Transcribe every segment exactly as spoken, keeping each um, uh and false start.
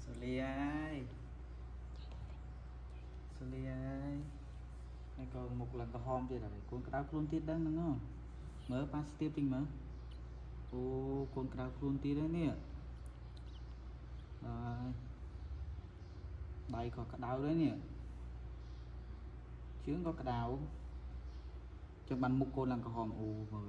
Suliai, Suliai, này còn một lần còn hòm gì rồi, con cá luôn tít đắng đúng không? Mở pan tiếp tình mở, ô con cá luôn tít đấy nè, đây có cá đào đấy nè, chướng có cá đào, cho bạn một con lần còn hòm ô vợ,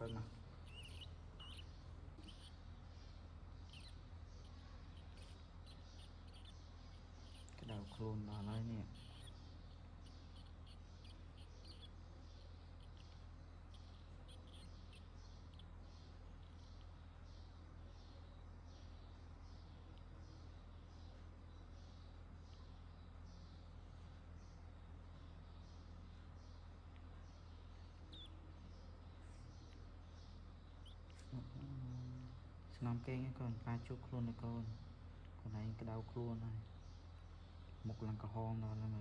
Coi nào. Cái đầu khôn là nói nè. Nằm kênh ấy còn ba chục luôn này con, còn này cái đau luôn này, một lần cả hòn rồi này mà.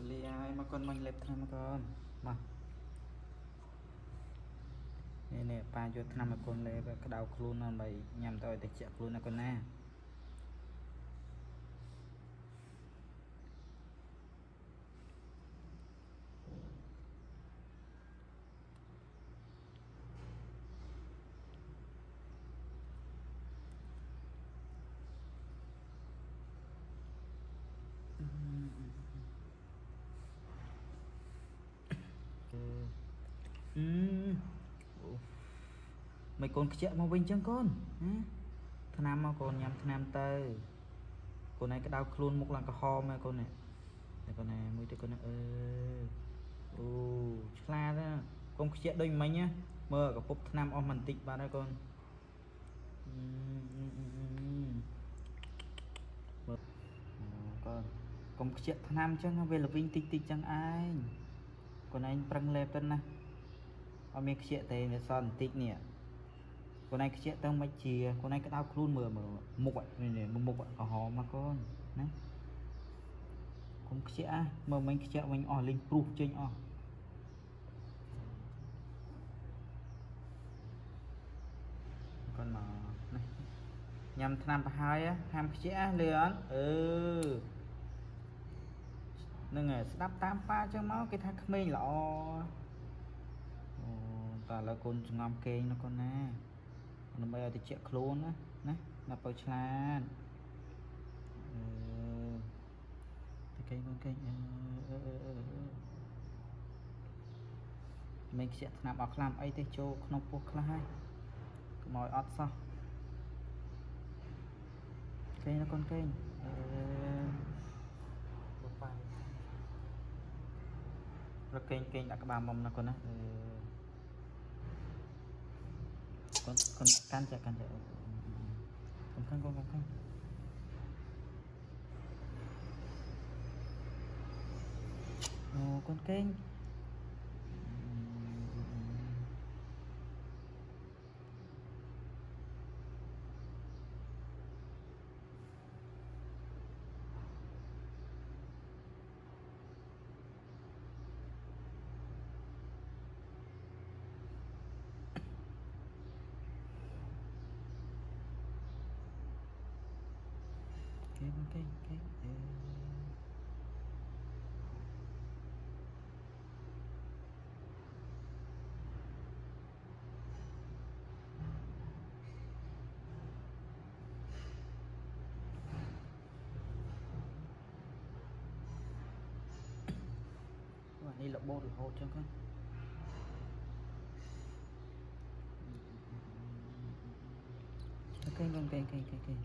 Lê ai mà con mình lẹp thăm con mà nè nè ba cho thăm con lẹp cái đầu luôn là mày nhầm tôi để chặt luôn là con nè mày còn chạy màu bình chân con thằng nam mà còn nhằm thằng nam tơi con này cái đau luôn một lần cả ho mà con này để con này mũi tới con này ơ la đó con chạy đôi mày nhá mơ cả phút thằng nam om mình tịt vào đây con con con chạy thằng nam chân về là vinh tịt tịt chân ai con này prăng lẹp tân nè ông miếng chạy tay để son tịt nè con này cái chuyện tao mày chìa con này cái đau luôn mờ mờ mục vậy này mục vậy ở họ mà con nè con cái chuyện mờ mình cái chuyện mình ở linh proof trên ở con mà này nhằm tham hai á ham cái chuyện liền ừ nên người đáp tám pha cho máu cái thằng mình là toàn là con ngắm kênh nó con nè nó bây giờ chạy khốn á, nè, nó bơi chán, cái cây con cây, mình sẽ làm ở làm ấy để cho nó buộc lại, mọi ót sao, cây nó con cây, rồi cây cây đã các bà mầm nó con á. Con con can chạy can chạy con khăn con con khăn con kênh kênh kênh kênh các bạn đi lọc bô được hộ cho con. Ok con kênh kênh kênh kênh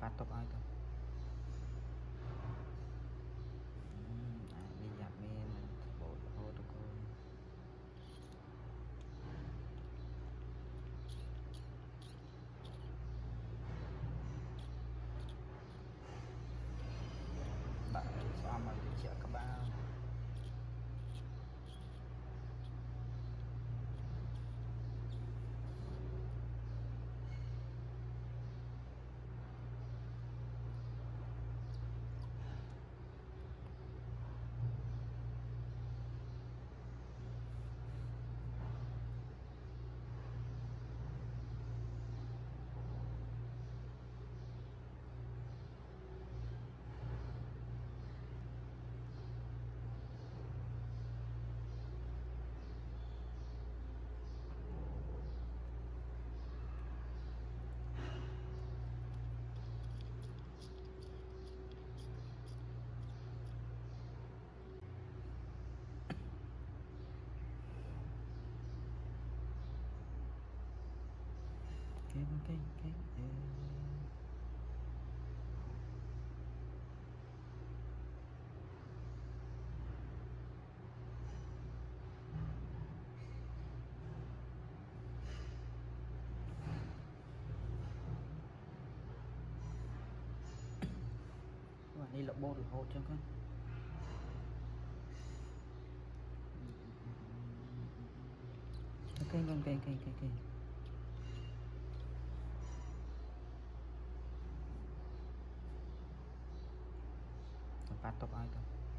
phát top ai không? Bây giờ mình bộ ô tô con. Bạn sao mà đi chợ các bạn? Kênh kênh kênh kênh các bạn đi lọc bô được hộ cho con. Ok con kênh kênh kênh kênh phát top ai không?